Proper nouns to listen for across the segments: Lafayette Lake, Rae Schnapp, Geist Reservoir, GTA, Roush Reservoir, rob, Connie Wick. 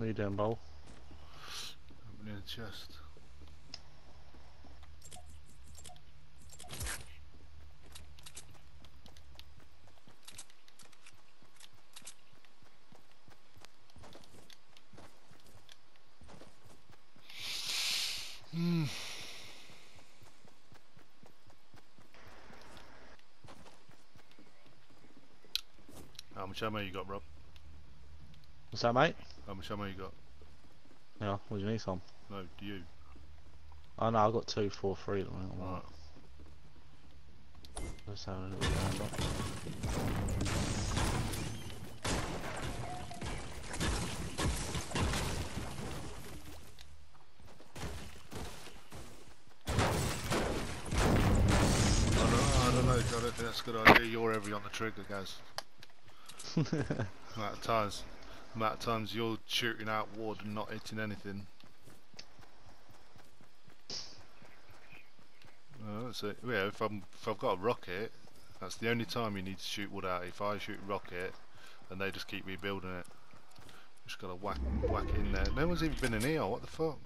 Lay down, bowl. Opening the chest. How much ammo you got, Rob? What's that, mate? How much ammo you got? Yeah, what do you need, Tom? No, do you? Oh no, I've got 243 at the minute. Alright. Let's have a little round up. I don't think that's a good idea. You're heavy on the trigger, guys. amount of times you're shooting outward and not hitting anything. That's it. Yeah, if I've got a rocket, that's the only time you need to shoot wood out. If I shoot rocket, and they just keep rebuilding it. Just gotta whack it in there. No one's even been in here. What the fuck?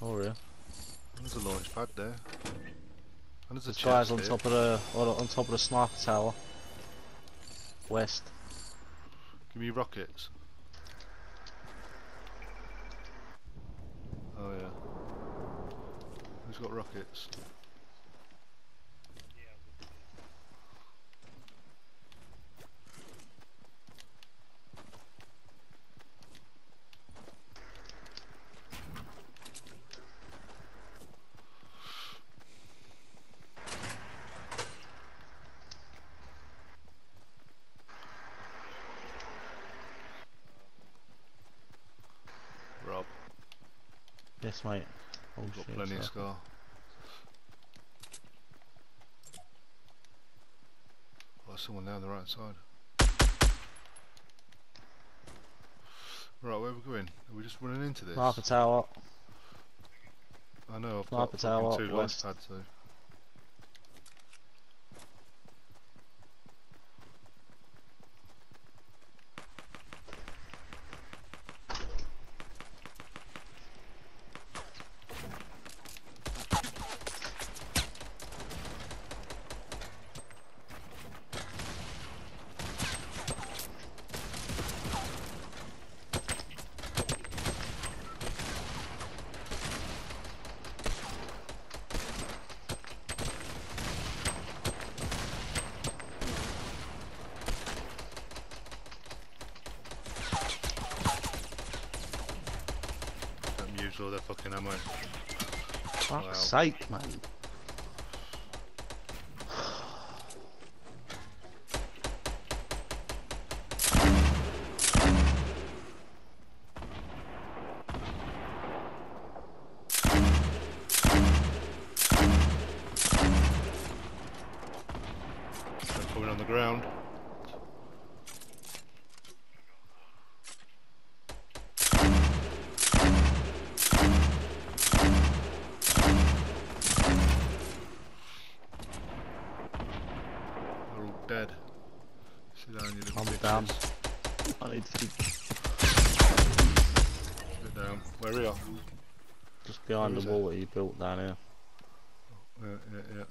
Oh yeah. There's a launch pad there. There's a guy's on top of the sniper tower. West. Give me rockets. Oh yeah. Who's got rockets? Yes, mate. Oh, got shit, plenty of scar. Oh, there's someone down the right side. Right, where are we going? Are we just running into this? Sniper tower. I know, I've got fucking 2 launch pads though. All their fucking ammo. Fuck's sake, man. They're coming on the ground. Down. I need to keep. Sit down. Where are you? Just behind the wall that you built down here. Yeah.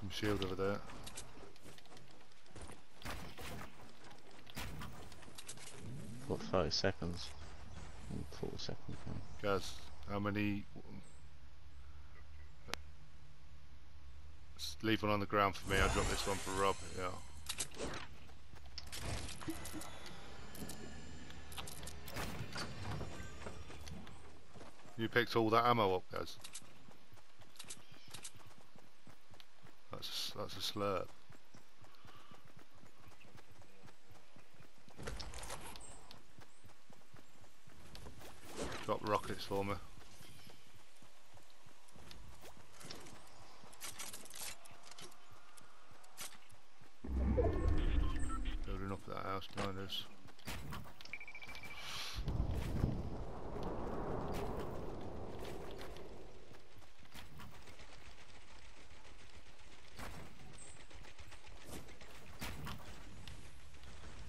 Some shield over there. Got 30 seconds. 40 seconds. Guys, how many. Leave one on the ground for me, I'll drop this one for Rob, yeah. You picked all that ammo up, guys. That's a slurp. Drop rockets for me.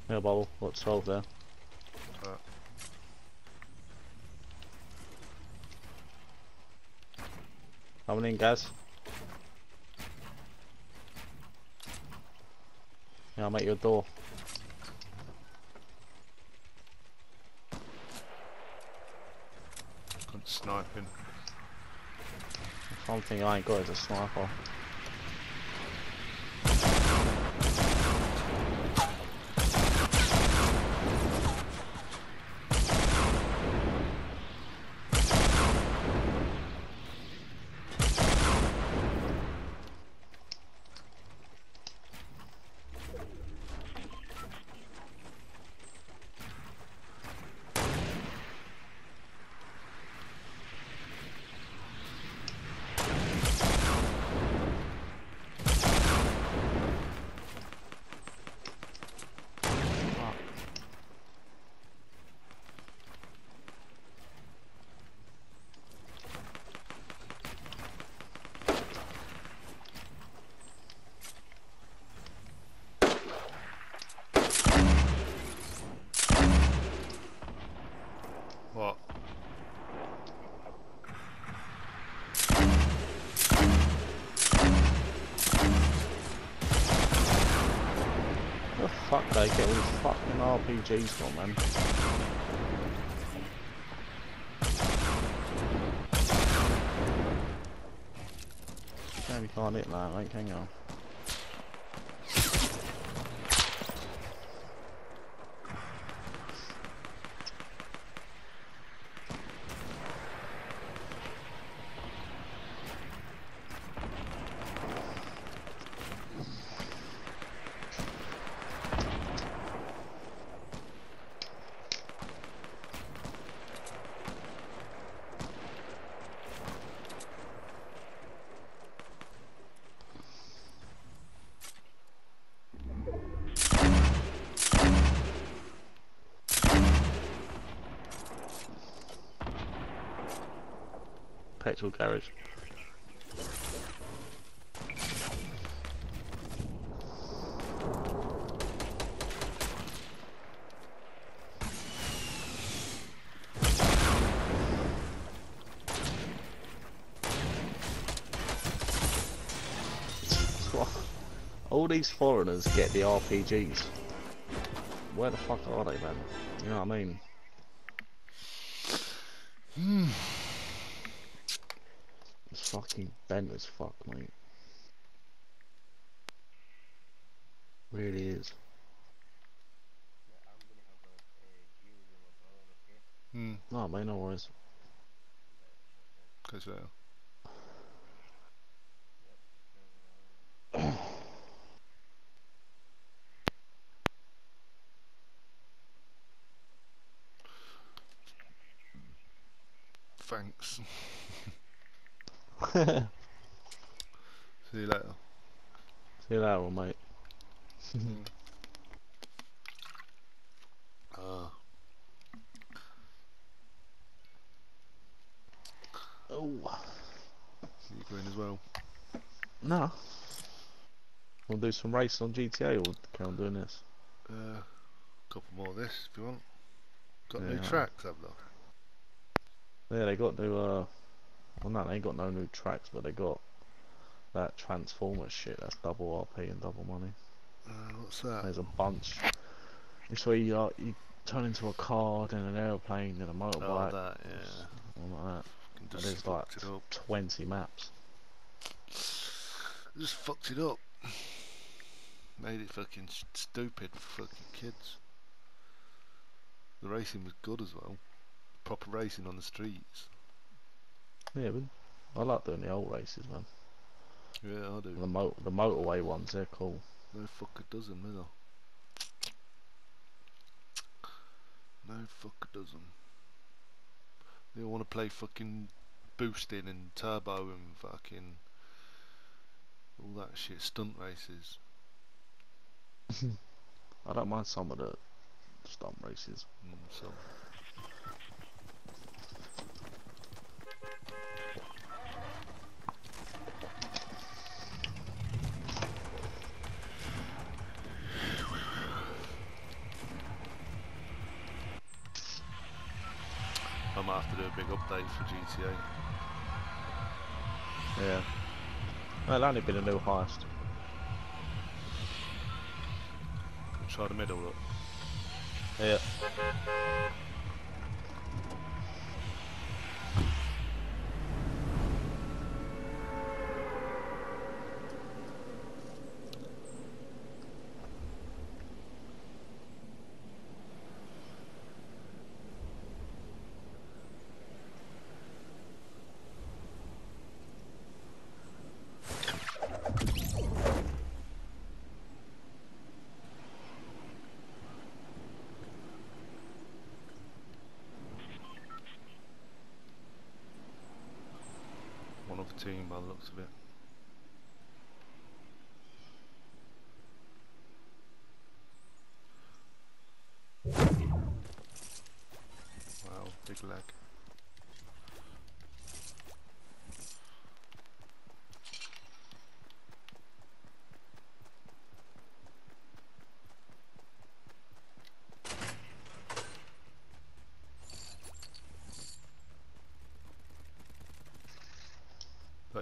No bottle. What's 12 there? Coming in, guys. Yeah, I'm at your door. Good sniping. One thing I ain't got is a sniper. Fuck, they get all these fucking RPGs from them. Damn, you can't hit that, mate, can you? Petrol garage. All these foreigners get the RPGs. Where the fuck are they, man? You know what I mean? Fucking bent as fuck, mate. Really is. No, mate, no worries. Cause thanks. See you later. See you later, mate. Oh. You going as well? No. We'll do some race on GTA or carry on doing this. Couple more of this if you want. Got new tracks, have look. Yeah, they got new well, no, they ain't got no new tracks, but they got that Transformers shit. That's double RP and double money. What's that? There's a bunch. It's where you turn into a car, then an aeroplane, then a motorbike. Oh, that, yeah. All like that. There's like 20 maps. Just fucked it up. Made it fucking stupid for fucking kids. The racing was good as well. Proper racing on the streets. Yeah, but I like doing the old races, man. Yeah, I do. The motorway ones, they're cool. No fucker does them, either. No fucker does them. They all want to play fucking boosting and turbo and fucking all that shit, stunt races. I don't mind some of the stunt races. Some. might have to do a big update for GTA. Yeah. Well, only been a new heist. Try the middle, look. Yeah. Team by the looks of it. Wow, big lag.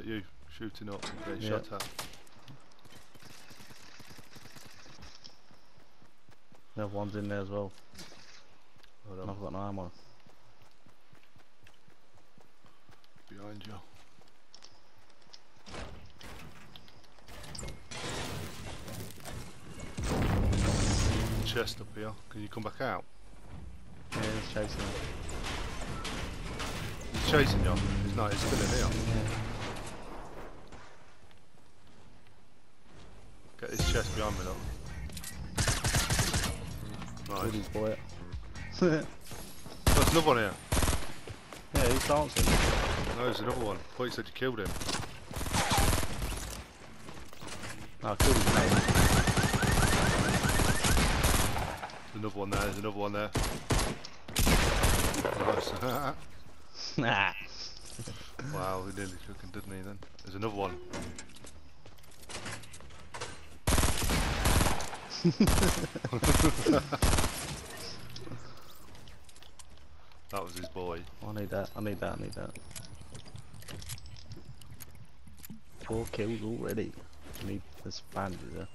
You shooting up and getting shot at. That one's in there as well. Well done. I've got no ammo. Behind you. Chest up here. Can you come back out? Yeah, he's chasing him. He's chasing you? He's not, he's still in here. Yeah. Get his chest behind me, though. Nice. He's boy. There's another one here. Yeah, he's dancing. No, there's another one. I thought you said you killed him. No, I killed his mate. There's another one there, there's another one there. Nice. Nah. Wow, he nearly took him, didn't he, then? There's another one. That was his boy. Oh, I need that, I need that, I need that. 4 kills already. I need this bandit there.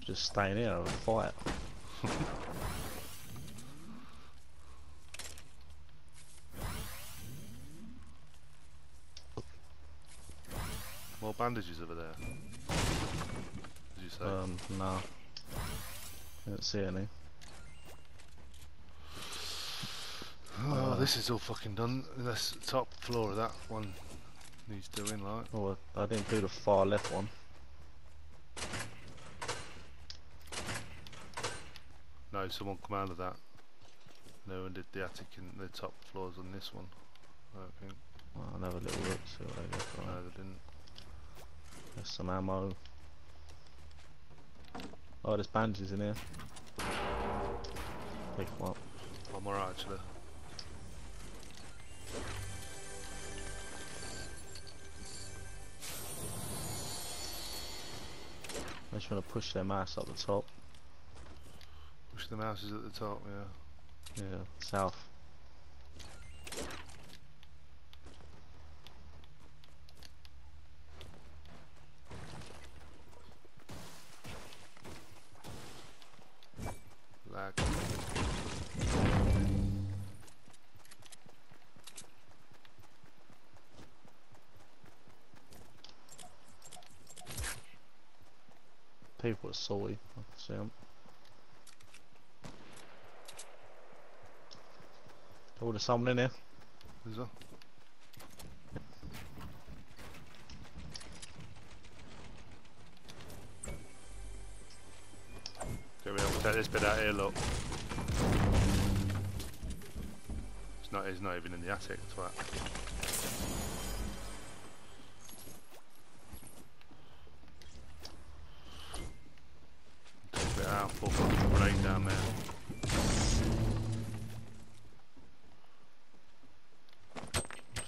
Just staying here and fight. More bandages over there. Did you say? No. I don't see any. Oh, this is all fucking done. This top floor of that one needs doing, like. Oh, I didn't do the far left one. No, someone come out of that. No one did the attic and the top floors on this one, I don't think. Well, I'll have a little look, see what I got for. No, they didn't. There's some ammo. Oh, there's bandages in here. Pick them up. One more actually. I just want to push their mouse up the top. Push the mouses at the top, yeah. Yeah, south. People are sorry, I can see them. Oh, there's someone in here. Is there? Okay, we'll take this bit out here, look. It's not even in the attic, twat. Down there.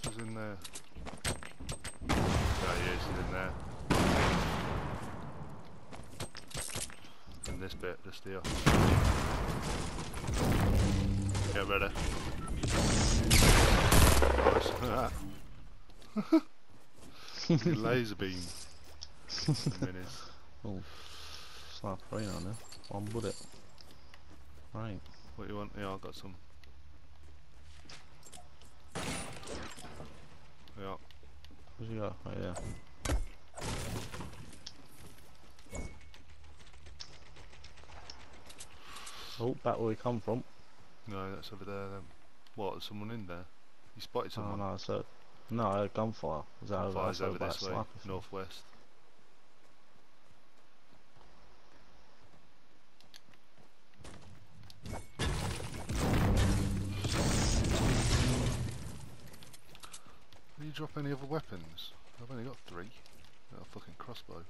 What's in there? No, yeah, it's in there. And this bit just here. Get ready. Nice, look at that. Laser beam. Minis. Oh, slap three on there. One bullet. Right. What do you want? Yeah, I've got some. Yeah. Where's he got? Right there. Oh, back where we come from. No, that's over there then. What, is someone in there? You spotted someone? Oh, no, so no, gunfire. Is that over? Fire's over this way, northwest. Did you drop any other weapons? I've only got three. Got a fucking crossbow.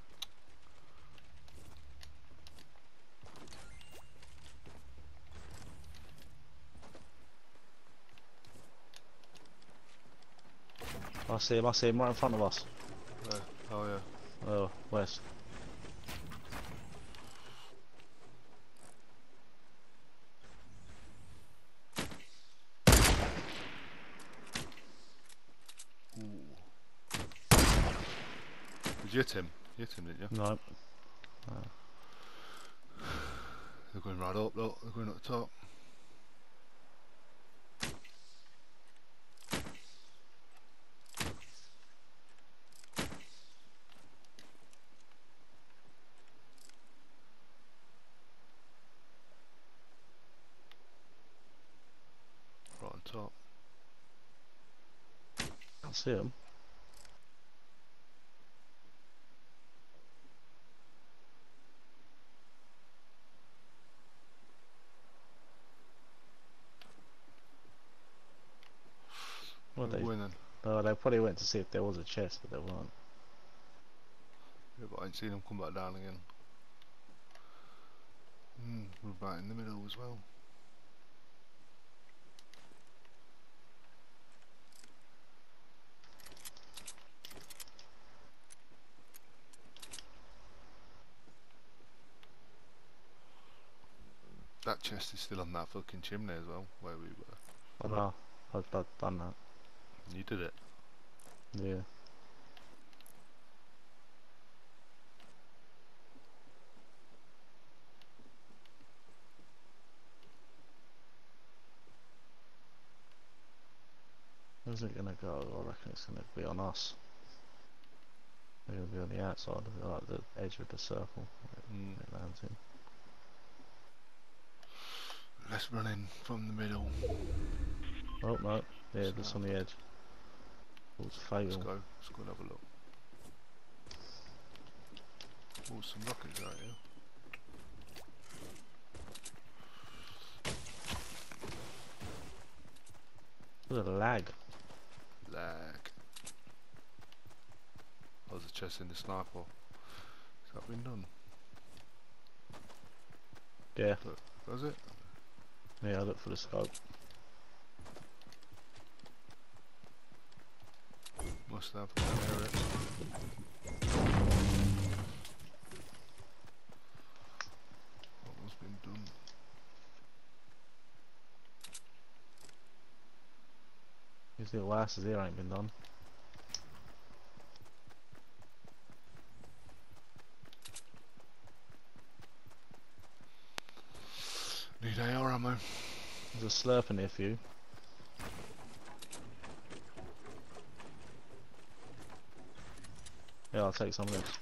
I see him right in front of us. Where? Oh yeah. Oh, west. Ooh. Did you hit him? You hit him, didn't you? No. No. They're going right up, look, they're going up the top. Top. I see him. What are they? Winning. No, they probably went to see if there was a chest, but there weren't. Yeah, but I ain't seen them come back down again. We're right in the middle as well. That chest is still on that fucking chimney as well, where we were. I know, I've done that. You did it? Yeah. Where's it gonna go? I reckon it's gonna be on us. We're gonna be on the outside of it, like the edge of the circle. It lands in. Let's run in from the middle. Oh no, yeah, so that's on the edge. Let's fail. Let's go and have a look. Oh, some rockets out here. Look at the lag. Lag. Oh, there's a chest in the sniper. Has that been done? Yeah. Look, does it? Yeah, I look for the scope. Must have heard it. What was being done? These little asses here ain't been done. Need AR ammo. There's a slurp in here for you. Yeah, I'll take some of this.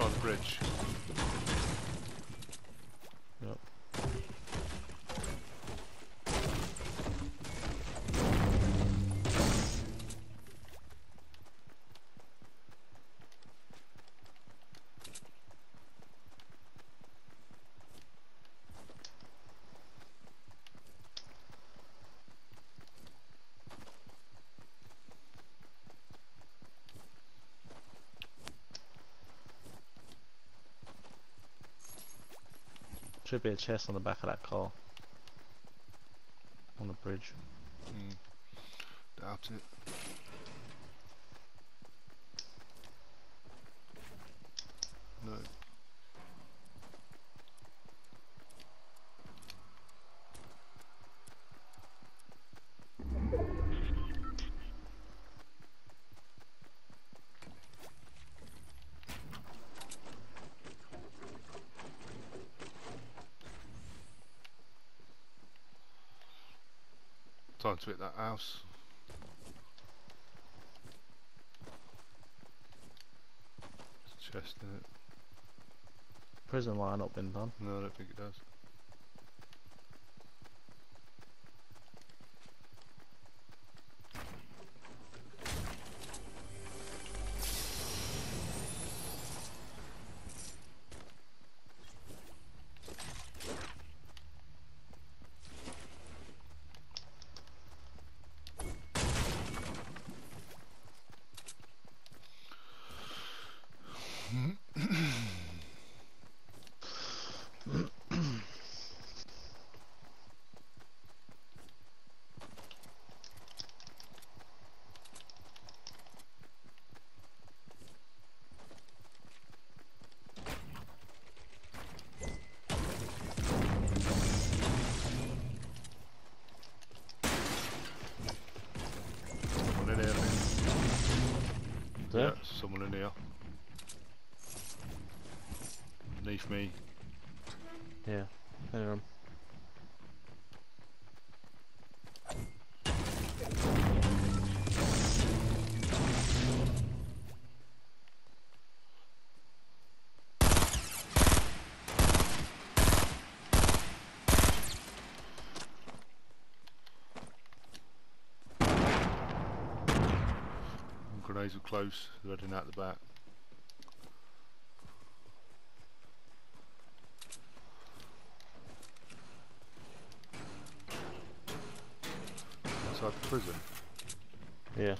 On the bridge. Yep. Should be a chest on the back of that car. On the bridge. Doubt it. No. Time to hit that house. There's a chest in it. Prison line not been done? No, I don't think it does. Yeah, someone in here. Beneath me. Yeah, there I am. Grenades were close, they're heading out the back. Inside the prison? Yeah.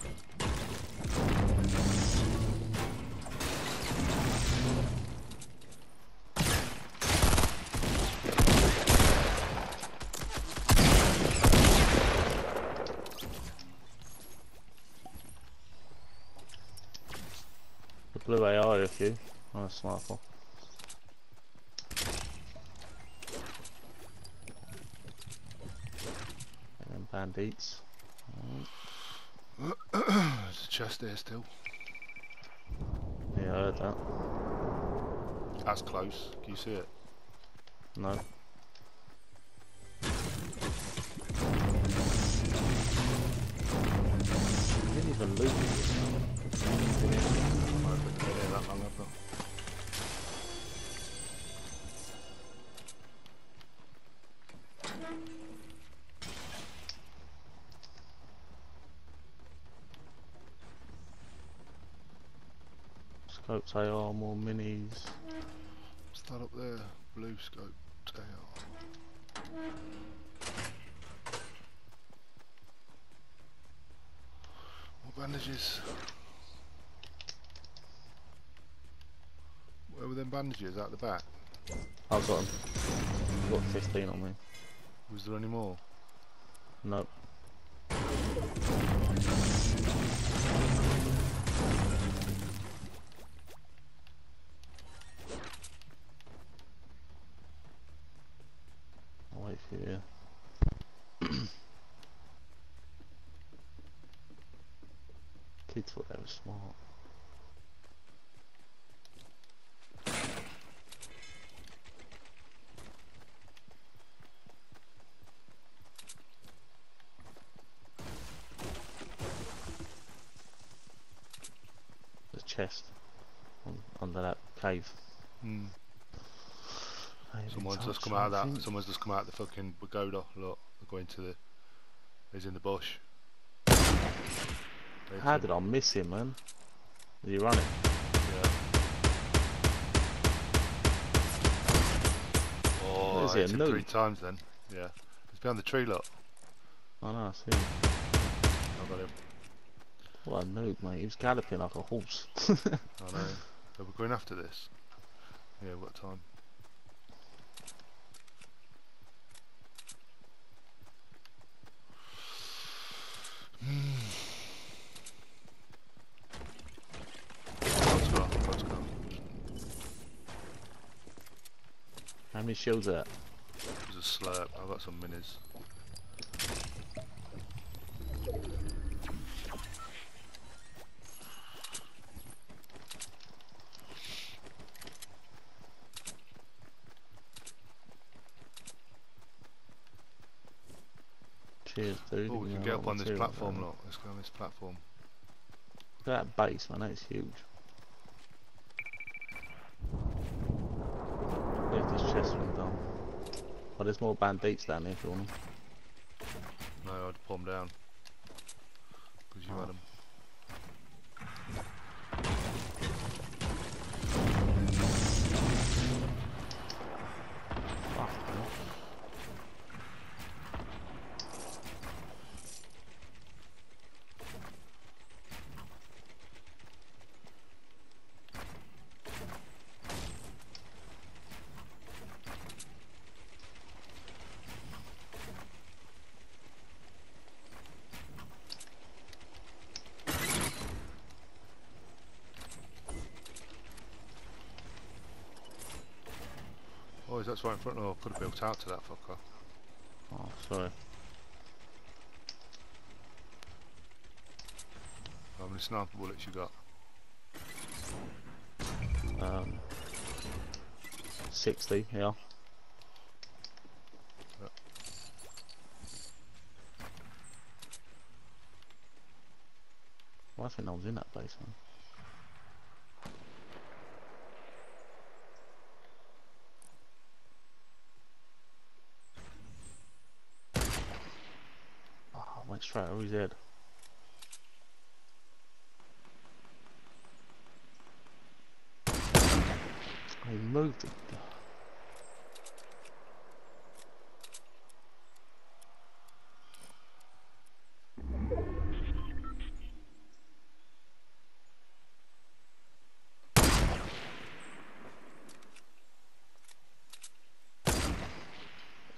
Blue AI if you on a sniper. And bandits. There's a chest there still. Yeah, I heard that. That's close. Can you see it? No. I didn't even loot it. Scopes AR, more minis. What's that up there? Blue scope AR. More bandages. Where were them bandages out the back? I've got them. I've got 15 on me. Was there any more? Nope. I'll wait for you. Kids thought they were smart. Chest under that cave. Someone's just come out of that. Someone's just come out of the fucking pagoda. Look, they're going to the. He's in the bush. How did I miss him, man? Did he run it? Yeah. Oh, I hit him 3 times then. Yeah. He's behind the tree, look. Oh no, I see him. I got him. What a noob, mate. He was galloping like a horse. I know. So we're going after this. Yeah, what time? Let's go, let's go. How many shields are there? There's a slurp, I've got some minis. Dude, oh, we can get up on this platform, look. Let's go on this platform. Look at that base, man. That's huge. There's this chest one down. Oh, there's more bandits down here if you want them. No, I'd pull them down. Because you had them. Oh, is that right in front? Oh, I could have built out to that fucker. Oh, sorry. How many sniper bullets you got? 60, yeah. Well, I think I was in that place, man. Let's try it, always dead. I moved it.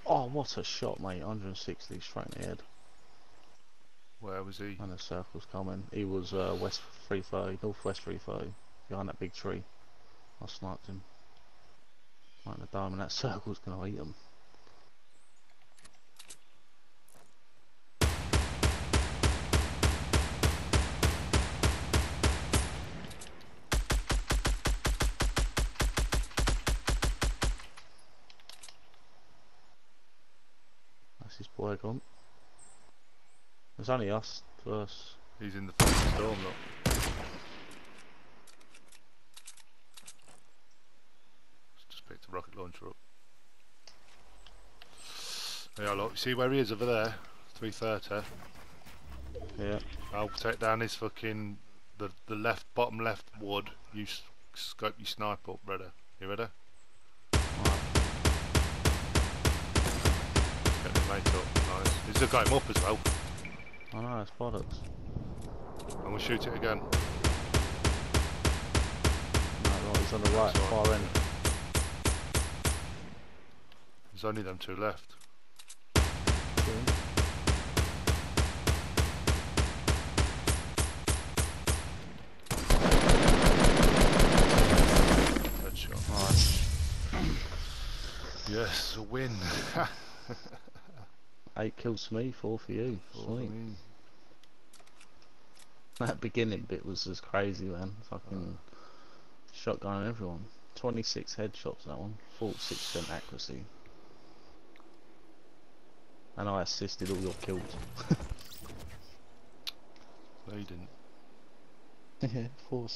Oh, what a shot, mate. 160 straight in the head. Where was he? And the circle's coming. He was west 330, northwest 330, behind that big tree. I sniped him. Right in the dome, and that circle's gonna eat him. That's his boy gone. It's only us, plus. He's in the fucking storm, though. Just picked the rocket launcher up. Yeah, look, see where he is over there? 330. Yeah. I'll take down his fucking. The left, bottom left wood. You scope your snipe up, brother. You ready? Right. Get the mate up, nice. He's got him up as well. Oh no, that's bollocks. And we'll shoot it again. No, he's on the right, far end. There's only them two left. Okay. Headshot. Nice. Yes, a win. 8 kills for me, 4 for you. Sweet. That beginning bit was just crazy, man. Fucking shotgun on everyone. 26 headshots that one. 46% accuracy. And I assisted all your kills. No, you didn't. Yeah, 4.